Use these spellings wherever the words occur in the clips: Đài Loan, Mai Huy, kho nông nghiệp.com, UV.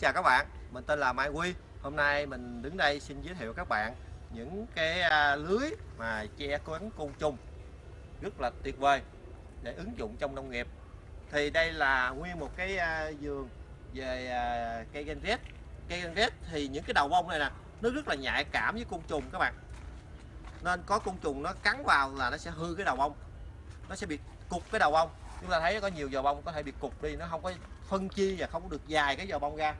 chào các bạn, mình tên là Mai Huy. Hôm nay mình đứng đây xin giới thiệu các bạn những cái lưới mà che chắn côn trùng rất là tuyệt vời để ứng dụng trong nông nghiệp. Thì đây là nguyên một cái vườn về cây gen red. Cây gen red thì những cái đầu bông này nè, nó rất là nhạy cảm với côn trùng các bạn. Nên có côn trùng nó cắn vào là nó sẽ hư cái đầu bông, nó sẽ bị cục cái đầu bông. Chúng ta thấy có nhiều giò bông có thể bị cục đi, nó không có phân chia và không được dài cái giò bông ra.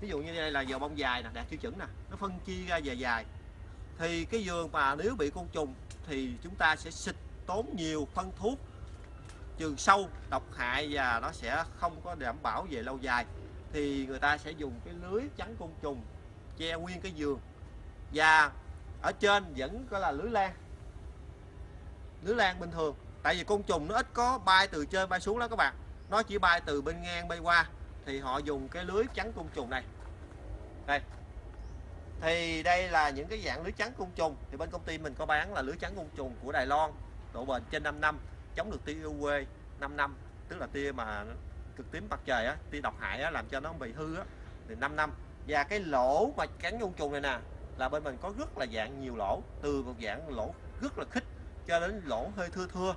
Ví dụ như đây là giò bông dài nè, đạt tiêu chuẩn nè, nó phân chia ra về dài. Thì cái vườn mà nếu bị côn trùng thì chúng ta sẽ xịt tốn nhiều phân thuốc trừ sâu, độc hại và nó sẽ không có đảm bảo về lâu dài. Thì người ta sẽ dùng cái lưới chắn côn trùng che nguyên cái vườn. Và ở trên vẫn gọi là lưới lan bình thường. Tại vì côn trùng nó ít có bay từ trên bay xuống đó các bạn, nó chỉ bay từ bên ngang bay qua. Thì họ dùng cái lưới chắn côn trùng này đây. Thì đây là những cái dạng lưới chắn côn trùng. Thì bên công ty mình có bán là lưới chắn côn trùng của Đài Loan, độ bền trên 5 năm, chống được tia UV 5 năm, tức là tia mà cực tím mặt trời á, tia độc hại á, làm cho nó bị hư á, thì 5 năm. Và cái lỗ mà cắn côn trùng này nè, là bên mình có rất là dạng nhiều lỗ, từ một dạng lỗ rất là khích cho đến lỗ hơi thưa.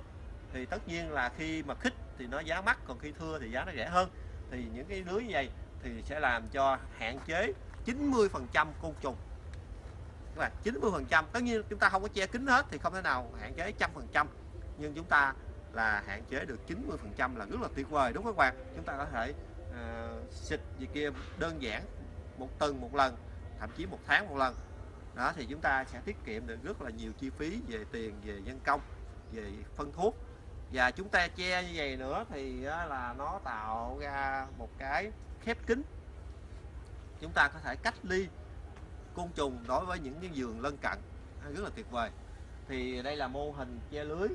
Thì tất nhiên là khi mà khích thì nó giá mắc, còn khi thưa thì giá nó rẻ hơn. Thì những cái lưới như vậy thì sẽ làm cho hạn chế 90% côn trùng các bạn, 90%. Tất nhiên chúng ta không có che kín hết thì không thể nào hạn chế 100%, nhưng chúng ta là hạn chế được 90% là rất là tuyệt vời, đúng không các bạn? Chúng ta có thể xịt gì kia đơn giản một tuần một lần, thậm chí một tháng một lần đó, thì chúng ta sẽ tiết kiệm được rất là nhiều chi phí về tiền, về nhân công, về phân thuốc. Và chúng ta che như vậy nữa thì là nó tạo ra một cái khép kín, chúng ta có thể cách ly côn trùng đối với những cái vườn lân cận, rất là tuyệt vời. Thì đây là mô hình che lưới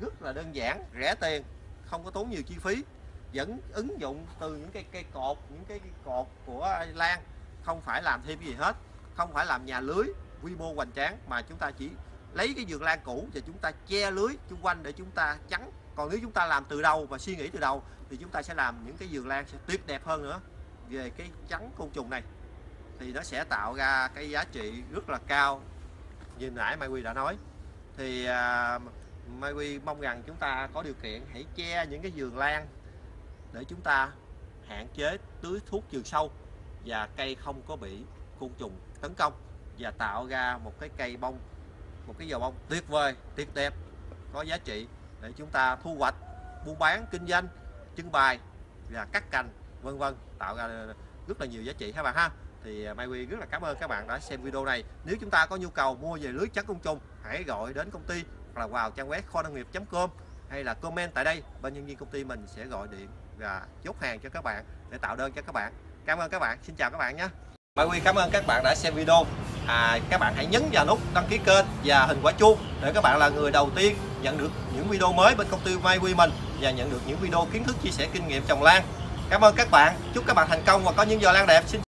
rất là đơn giản, rẻ tiền, không có tốn nhiều chi phí, vẫn ứng dụng từ những cái cây cột của lan, không phải làm thêm cái gì hết, không phải làm nhà lưới quy mô hoành tráng, mà chúng ta chỉ lấy cái vườn lan cũ và chúng ta che lưới xung quanh để chúng ta chắn. Còn nếu chúng ta làm từ đầu và suy nghĩ từ đầu thì chúng ta sẽ làm những cái vườn lan sẽ tuyệt đẹp hơn nữa về cái chắn côn trùng này. Thì nó sẽ tạo ra cái giá trị rất là cao như nãy Mai Huy đã nói. Thì Mai Huy mong rằng chúng ta có điều kiện hãy che những cái vườn lan để chúng ta hạn chế tưới thuốc trừ sâu và cây không có bị côn trùng tấn công, và tạo ra một cái cây bông, một cái giò bông tuyệt vời, tuyệt đẹp, có giá trị để chúng ta thu hoạch, buôn bán, kinh doanh, trưng bày và cắt cành, vân vân, tạo ra rất là nhiều giá trị các bạn ha. Thì Mai Huy rất là cảm ơn các bạn đã xem video này. Nếu chúng ta có nhu cầu mua về lưới chắn côn trùng, hãy gọi đến công ty hoặc là vào trang web kho nông nghiệp.com, hay là comment tại đây, bên nhân viên công ty mình sẽ gọi điện và chốt hàng cho các bạn để tạo đơn cho các bạn. Cảm ơn các bạn, xin chào các bạn nhé. Mai Huy cảm ơn các bạn đã xem video. Các bạn hãy nhấn vào nút đăng ký kênh và hình quả chuông để các bạn là người đầu tiên nhận được những video mới bên công ty Mai Huy mình, và nhận được những video kiến thức chia sẻ kinh nghiệm trồng lan. Cảm ơn các bạn, chúc các bạn thành công và có những giò lan đẹp. Xin